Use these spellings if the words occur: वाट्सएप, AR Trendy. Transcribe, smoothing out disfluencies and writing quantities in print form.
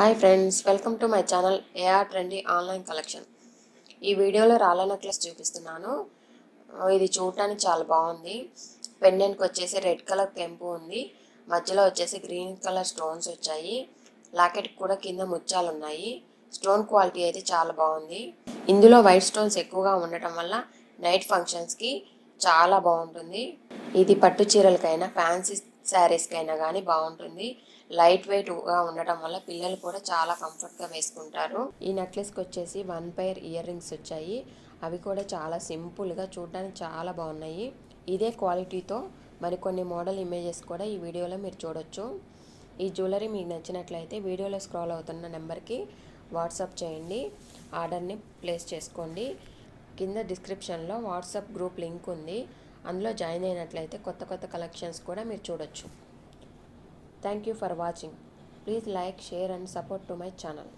High friends welcome to my channel AR trendy online collection ई वीडियोలో రాళ్ళ necklace చూపిస్తున్నాను ఇది చూడడానికి చాలా బాగుంది పెండెంట్ కి వచ్చేసి రెడ్ కలర్ పెంపు ఉంది మధ్యలో వచ్చేసి గ్రీన్ కలర్ స్టోన్స్ వచ్చాయి లాకెట్ కూడా కింద ముచ్చాలు ఉన్నాయి స్టోన్ క్వాలిటీ అయితే చాలా బాగుంది ఇందులో వైట్ స్టోన్స్ ఎక్కువగా ఉండటం వల్ల నైట్ ఫంక్షన్స్ కి చాలా బాగుంటుంది ఇది పట్టు చీరలకైనా ఫ్యాన్సీ సారీస్ కైనా గాని బాగుంటుంది లైట్ వెయిట్ గా ఉండడం వల్ల పిల్లలు కూడా చాలా కంఫర్ట్ గా వేసుకుంటారు ఈ నెక్లెస్ కి వచ్చేసి వన్ pair ఇయర్ రింగ్స్ వచ్చాయి అవి కూడా చాలా సింపుల్ గా చూడడానికి చాలా బాగున్నాయి ఇదే క్వాలిటీ తో మరికొన్ని మోడల్ ఇమేజెస్ కూడా ఈ వీడియోలో మీరు చూడొచ్చు ఈ జ్యువెలరీ మీకు నచ్చినట్లయితే వీడియోలో స్క్రోల్ అవుతున్న నెంబర్ కి వాట్సాప్ చేయండి ఆర్డర్ ని ప్లేస్ చేసుకోండి కింద డిస్క్రిప్షన్ లో వాట్సాప్ గ్రూప్ లింక్ ఉంది అందులో జాయిన్ అయినట్లయితే కొత్త కొత్త కలెక్షన్స్ కూడా మీరు చూడొచ్చు Thank you for watching. Please like, share and support to my channel.